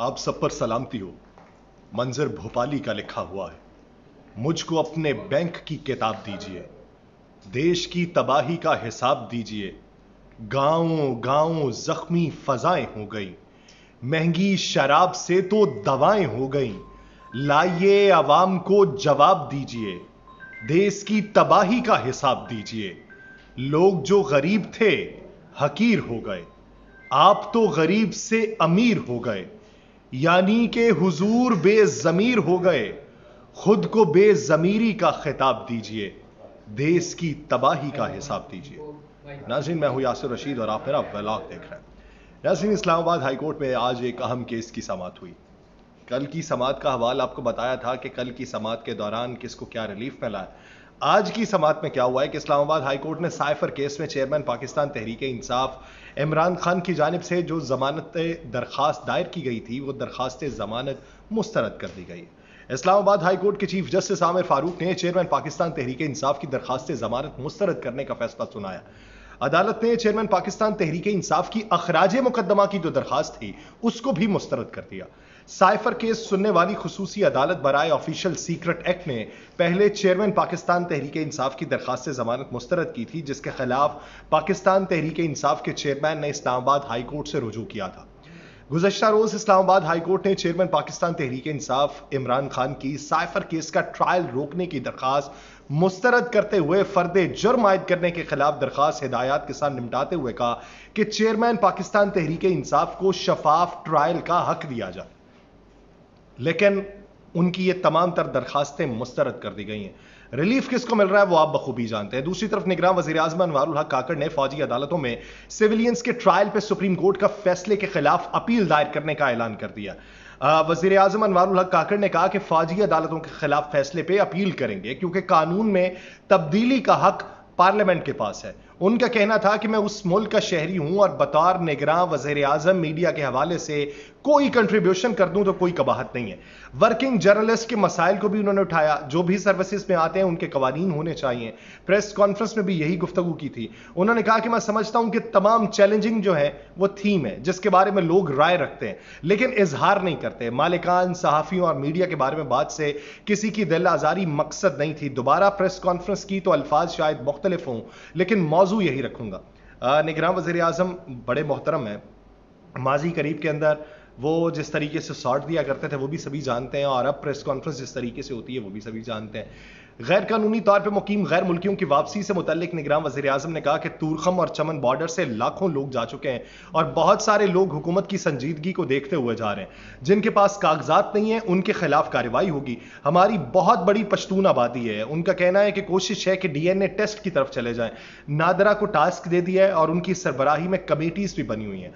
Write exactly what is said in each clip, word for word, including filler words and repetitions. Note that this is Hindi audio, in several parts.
आप सब पर सलामती हो। मंजर भोपाली का लिखा हुआ है। मुझको अपने बैंक की किताब दीजिए, देश की तबाही का हिसाब दीजिए। गाँव गाँव जख्मी फजाएं हो गई, महंगी शराब से तो दवाएं हो गई। लाइए आवाम को जवाब दीजिए, देश की तबाही का हिसाब दीजिए। लोग जो गरीब थे हकीर हो गए, आप तो गरीब से अमीर हो गए। यानी के हुजूर बेजमीर हो गए, खुद को बेजमीरी का खिताब दीजिए, देश की तबाही का हिसाब दीजिए। नाज़रीन, मैं हूँ यासिर रशीद और आप मेरा ब्लॉग देख रहे हैं। नाज़रीन, इस्लामाबाद हाईकोर्ट में आज एक अहम केस की समाअत हुई। कल की समाअत का हवाला आपको बताया था कि कल की समाअत के दौरान किसको क्या रिलीफ मिला है। आज की समाअत में क्या हुआ है कि इस्लामाबाद हाईकोर्ट ने साइफर केस में चेयरमैन पाकिस्तान तहरीक इंसाफ इमरान खान की जानिब से जो जमानत दरख्वास्त दायर की गई थी, वो दरख्वास्त जमानत मुस्तरद कर दी गई है। इस्लामाबाद हाईकोर्ट के चीफ जस्टिस आमिर फ़ारूक ने चेयरमैन पाकिस्तान तहरीक इंसाफ की दरख्वास्त जमानत मुस्तरद करने का फैसला सुनाया। अदालत ने चेयरमैन पाकिस्तान तहरीक इंसाफ की अखराजे मुकदमा की जो दरखास्त थी उसको भी मुस्तरद कर दिया। साइफर केस सुनने वाली खुसूसी अदालत बराए ऑफिशियल सीक्रेट एक्ट ने पहले चेयरमैन पाकिस्तान तहरीक इंसाफ की दरखास्त जमानत मुस्तरद की थी, जिसके खिलाफ पाकिस्तान तहरीक इंसाफ के चेयरमैन ने इस्लामाबाद हाईकोर्ट से रुजू किया था। गुज़श्ता रोज़ इस्लामाबाद हाईकोर्ट ने चेयरमैन पाकिस्तान तहरीक इंसाफ इमरान खान की साइफर केस का ट्रायल रोकने की दरख्वास्त मुस्तरद करते हुए फर्द जुर्म आयद करने के खिलाफ दरख्वास्त हिदायत के साथ निपटाते हुए कहा कि चेयरमैन पाकिस्तान तहरीक इंसाफ को शफाफ ट्रायल का हक दिया जाए, लेकिन उनकी ये तमाम तर दरखास्तें मुस्तरद कर दी गई हैं। रिलीफ किसको मिल रहा है वो आप बखूबी जानते हैं। दूसरी तरफ निगरान वज़ीर-ए-आज़म अनवार उल हक काकड़ ने फौजी अदालतों में सिविलियंस के ट्रायल पे सुप्रीम कोर्ट का फैसले के खिलाफ अपील दायर करने का ऐलान कर दिया। वज़ीर-ए-आज़म अनवार उल हक काकड़ ने कहा कि फौजी अदालतों के खिलाफ फैसले पे अपील करेंगे क्योंकि कानून में तब्दीली का हक पार्लियामेंट के पास है। उनका कहना था कि मैं उस मुल्क का शहरी हूं और बतौर निगरान वज़ीर आज़म मीडिया के हवाले से कोई कंट्रीब्यूशन कर दूं तो कोई कबाहत नहीं है। वर्किंग जर्नलिस्ट के मसाइल को भी उन्होंने उठाया, जो भी सर्विसेज में आते हैं उनके कवानीन होने चाहिए। प्रेस कॉन्फ्रेंस में भी यही गुफ्तगू की थी। उन्होंने कहा कि मैं समझता हूं कि तमाम चैलेंजिंग जो है वो थीम है जिसके बारे में लोग राय रखते हैं लेकिन इजहार नहीं करते। मालिकान, सहाफ़ियों और मीडिया के बारे में बात से किसी की दिल आज़ारी मकसद नहीं थी। दोबारा प्रेस कॉन्फ्रेंस की तो अल्फाज शायद मुख्तलिफ हों लेकिन मौजू यही रखूंगा। निगरान वज़ीर आज़म बड़े मोहतरम हैं। माजी करीब के अंदर वो जिस तरीके से शॉट दिया करते थे वो भी सभी जानते हैं और अब प्रेस कॉन्फ्रेंस जिस तरीके से होती है वो भी सभी जानते हैं। गैर कानूनी तौर पर मुकीम गैर मुल्कियों की वापसी से मुतल्लिक निगरान वज़ीर आज़म ने कहा कि तूरखम और चमन बॉर्डर से लाखों लोग जा चुके हैं और बहुत सारे लोग हुकूमत की संजीदगी को देखते हुए जा रहे हैं। जिनके पास कागजात नहीं है उनके खिलाफ कार्रवाई होगी। हमारी बहुत बड़ी पश्तून आबादी है। उनका कहना है कि कोशिश है कि डी एन ए टेस्ट की तरफ चले जाएं। नादरा को टास्क दे दिया है और उनकी सरबराही में कमेटीज भी बनी हुई हैं।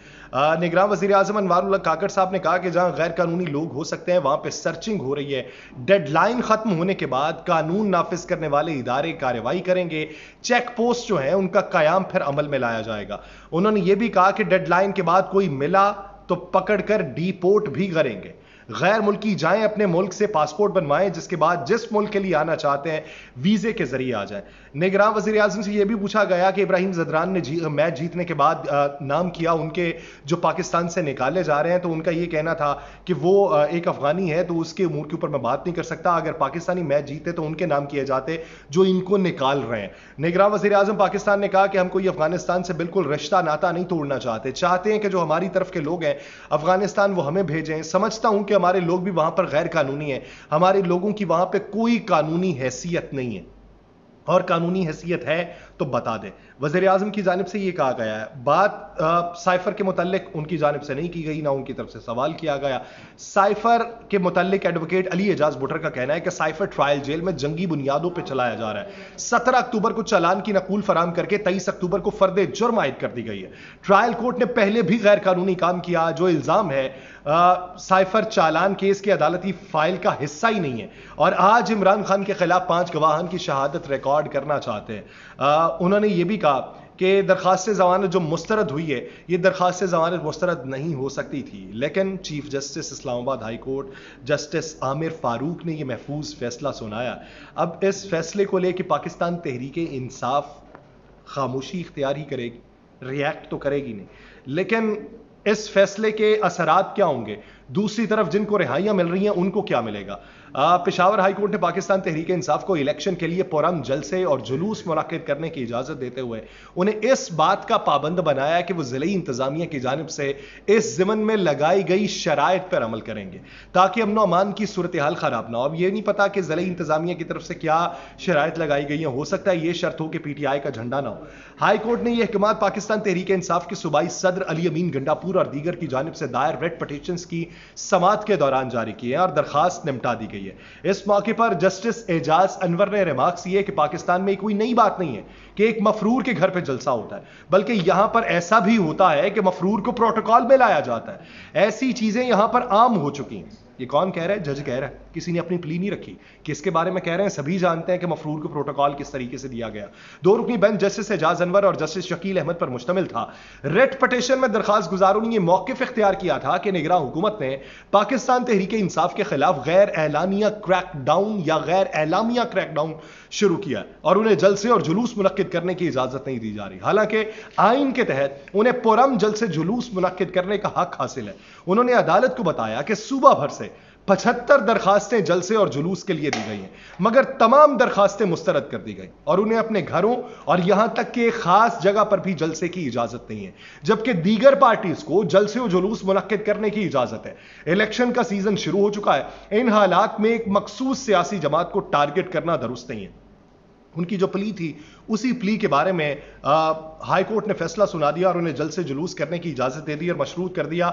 निगरान वज़ीर आज़म अनवार उल हक काकड़ साहब ने कहा कि जहां गैर कानूनी लोग हो सकते हैं वहां पे सर्चिंग हो रही है। डेडलाइन खत्म होने के बाद कानून नाफिज करने वाले इदारे कार्रवाई करेंगे। चेक पोस्ट जो है उनका कायम फिर अमल में लाया जाएगा। उन्होंने यह भी कहा कि डेडलाइन के बाद कोई मिला तो पकड़कर डिपोर्ट भी करेंगे। गैर मुल्की जाएं, अपने मुल्क से पासपोर्ट बनवाएं, जिसके बाद जिस मुल्क के लिए आना चाहते हैं वीजे के जरिए आ जाएं। निगरान वज़ीर आज़म से यह भी पूछा गया कि इब्राहिम जदरान ने जी, मैच जीतने के बाद आ, नाम किया उनके जो पाकिस्तान से निकाले जा रहे हैं, तो उनका यह कहना था कि वो आ, एक अफगानी है तो उसके उम्र के ऊपर मैं बात नहीं कर सकता। अगर पाकिस्तानी मैच जीते तो उनके नाम किए जाते जो इनको निकाल रहे हैं। निगरान वज़ीर आज़म पाकिस्तान ने कहा कि हम कोई अफगानिस्तान से बिल्कुल रिश्ता नाता नहीं तोड़ना चाहते। चाहते हैं कि जो हमारी तरफ के लोग हैं अफगानिस्तान वो हमें भेजें। समझता हूं हमारे लोग भी वहां पर गैर कानूनी है। हमारे लोगों की वहां पे कोई कानूनी हैसियत नहीं है और कानूनी हैसियत है तो बता दे। वज़ीर आज़म की जानिब से ये कहा गया है। बात आ, साइफर के मुतल्लिक उनकी जानिब से नहीं की गई, ना उनकी तरफ से सवाल किया गया। साइफर के मुतल्लिक एडवोकेट अली एजाज बोटर का कहना है कि साइफर ट्रायल जेल में जंगी बुनियादों पर चलाया जा रहा है। सत्रह अक्टूबर को चालान की नकूल फराम करके तेईस अक्टूबर को फर्द जुर्म आयद कर दी गई है। ट्रायल कोर्ट ने पहले भी गैर कानूनी काम किया। जो इल्ज़ाम है आ, साइफर चालान केस की अदालती फाइल का हिस्सा ही नहीं है और आज इमरान खान के खिलाफ पांच गवाहान की शहादत रिकॉर्ड करना चाहते हैं। आ, उन्होंने ये भी कहा कि दरख्वास्त जमानत जो मुस्तरद हुई है ये दरख्वास्त जमानत मुस्तरद नहीं हो सकती थी, लेकिन chief justice Islamabad high court justice Aamir Farooq ने ये महफूज फैसला सुनाया। अब इस फैसले को लेकर पाकिस्तान तहरीक इंसाफ खामोशी इख्तियार ही करेगी, रिएक्ट तो करेगी नहीं, लेकिन इस फैसले के असरात क्या होंगे दूसरी तरफ जिनको रिहाइयां मिल रही हैं उनको क्या मिलेगा। पेशावर हाई कोर्ट ने पाकिस्तान तहरीक इंसाफ को इलेक्शन के लिए पुरम जलसे और जुलूस मुनाकिद करने की इजाजत देते हुए उन्हें इस बात का पाबंद बनाया कि वो जिले इंतजामिया की जानिब से इस जिमन में लगाई गई शराइत पर अमल करेंगे ताकि अमन अमान की सूरत हाल खराब ना हो। अब ये नहीं पता कि जिले इंतजामिया की तरफ से क्या शराइत लगाई गई है, हो सकता है ये शर्त हो कि पीटीआई का झंडा ना हो। हाई कोर्ट ने यह अहकामात पाकिस्तान तहरीक इंसाफ के सूबाई सदर अली अमीन गंडापुर और दीगर की जानिब से दायर रेट पटिशंस की समात के दौरान जारी किए और दरखास्त निपटा दी गई। इस मौके पर जस्टिस एजाज अनवर ने रिमार्क्स किए कि पाकिस्तान में कोई नई बात नहीं है कि एक मफरूर के घर पे जलसा होता है, बल्कि यहां पर ऐसा भी होता है कि मफरूर को प्रोटोकॉल में लाया जाता है। ऐसी चीजें यहां पर आम हो चुकी हैं। ये कौन कह रहा है? जज कह रहा है, किसी ने अपनी प्ली नहीं रखी। किसके बारे में कह रहे हैं? सभी जानते हैं कि मफरूर को प्रोटोकॉल किस तरीके से दिया गया। दो रुकनी बेंच जस्टिस एजाज अनवर और जस्टिस शकील अहमद पर मुश्तमिल था। रेट पटिशन में दरखास्त गुजारों ने यह मौकिफ इख्तियार किया था कि निगरां हुकूमत ने पाकिस्तान तहरीक इंसाफ के खिलाफ गैर एलानिया क्रैकडाउन या गैर एलामिया क्रैकडाउन शुरू किया और उन्हें जलसे और जुलूस मुनक्किद करने की इजाजत नहीं दी जा रही, हालांकि आइन के तहत उन्हें पुरम जलसे जुलूस मुनक्किद करने का हक हासिल है। उन्होंने अदालत को बताया कि सूबा भर पचहत्तर दरखास्तें जलसे और जुलूस के लिए दी गई हैं, मगर तमाम दरखास्तें मुस्तरद कर दी गई और उन्हें अपने घरों और यहां तक कि खास जगह पर भी जलसे की इजाजत नहीं है, जबकि दीगर पार्टीज को जलसे और जुलूस मुनक्किद करने की इजाजत है। इलेक्शन का सीजन शुरू हो चुका है। इन हालात में एक मखसूस सियासी जमात को टारगेट करना दुरुस्त नहीं है। उनकी जो प्ली थी उसी प्ली के बारे में हाईकोर्ट ने फैसला सुना दिया और उन्हें जलसे जुलूस करने की इजाज़त दे दी और मशरूत कर दिया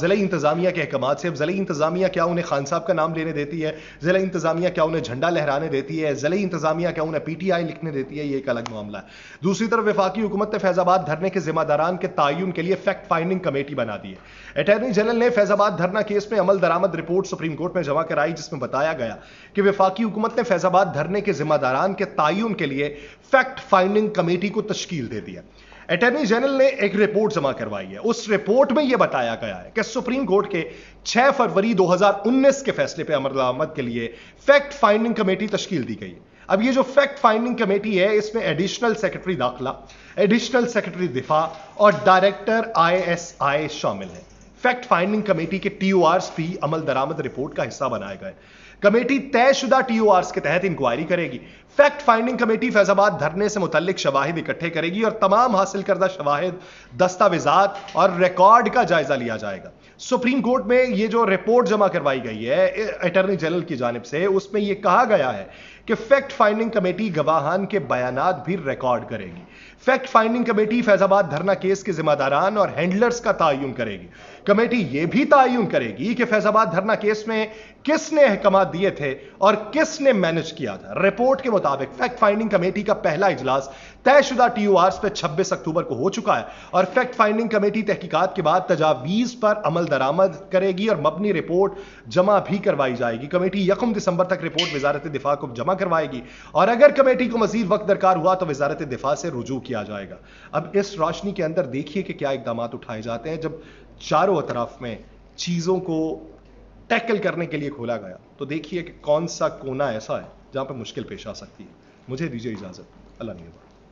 ज़िला इंतज़ामिया के अहकाम से। अब ज़िला इंतज़ामिया क्या उन्हें खान साहब का नाम लेने देती है? ज़िला इंतज़ामिया क्या उन्हें झंडा लहराने देती है? ज़िला इंतज़ामिया क्या उन्हें पी टी आई लिखने देती है? ये एक अलग मामला है। दूसरी तरफ वफाकी हुकूमत ने फैज़ाबाद धरने के जिम्मेदारान के तयन के लिए फैक्ट फाइंडिंग कमेटी बना दी है। अटॉर्नी जनरल ने फैज़ाबाद धरना केस में अमल दरामद रिपोर्ट सुप्रीम कोर्ट में जमा कराई, जिसमें बताया गया कि वफाकी हुकूमत ने फैज़ाबाद धरने के जिम्मेदारान के तायुन के लिए फैक्ट फाइंडिंग कमेटी को तश्कील दे दिया। अटॉर्नी जनरल ने एक रिपोर्ट जमा करवाई है। उस रिपोर्ट में यह बताया गया है कि सुप्रीम कोर्ट के छह फरवरी दो हज़ार उन्नीस के फैसले पर अमल दरामद के लिए फैक्ट फाइंडिंग कमेटी तश्कील दी गई है। अब ये जो फैक्ट फाइंडिंग कमेटी है, इसमें एडिशनल सेक्रेटरी दाखिला, एडिशनल सेक्रेटरी दिफा और डायरेक्टर आई एस आई शामिल है। फैक्ट फाइंडिंग कमेटी के टी ओ आर्स भी अमल दरामद रिपोर्ट का हिस्सा बनाए गए। कमेटी तयशुदा टीओआरस के तहत इंक्वायरी करेगी। फैक्ट फाइंडिंग कमेटी फैजाबाद धरने से मुतल्लिक शवाहिद इकट्ठे करेगी और तमाम हासिल करदा शवाहिद, दस्तावेजात और रिकॉर्ड का जायजा लिया जाएगा। सुप्रीम कोर्ट में ये जो रिपोर्ट जमा करवाई गई है अटॉर्नी जनरल की जानिब से, उसमें यह कहा गया है कि फैक्ट फाइंडिंग कमेटी गवाहान के बयानात भी रिकॉर्ड करेगी। फैक्ट फाइंडिंग कमेटी फैजाबाद धरना केस के जिम्मेदारान और हैंडलर्स का तयन करेगी। कमेटी यह भी तयन करेगी कि फैजाबाद धरना केस में किसने अहकाम दिए थे और किसने मैनेज किया था। रिपोर्ट के मुताबिक फैक्ट फाइंडिंग कमेटी का पहला इजलास तयशुदा टीओआरस पे छब्बीस अक्टूबर को हो चुका है और फैक्ट फाइंडिंग कमेटी तहकीकात के बाद तजावीज पर अमल दरामद करेगी और मबनी रिपोर्ट जमा भी करवाई जाएगी। कमेटी यकम दिसंबर तक रिपोर्ट वजारत दिफा को जमा करवाएगी और अगर कमेटी को मजीद वक्त दरकार हुआ तो वजारत दिफा से रुजू किया जाएगा। अब इस रोशनी के अंदर देखिए कि क्या इकदाम उठाए जाते हैं जब चारों तरफ में चीजों को टैकल करने के लिए खोला गया, तो देखिए कि कौन सा कोना ऐसा है जहां पर मुश्किल पेश आ सकती है। मुझे दीजिए इजाजत। अल्लाह निगहबान।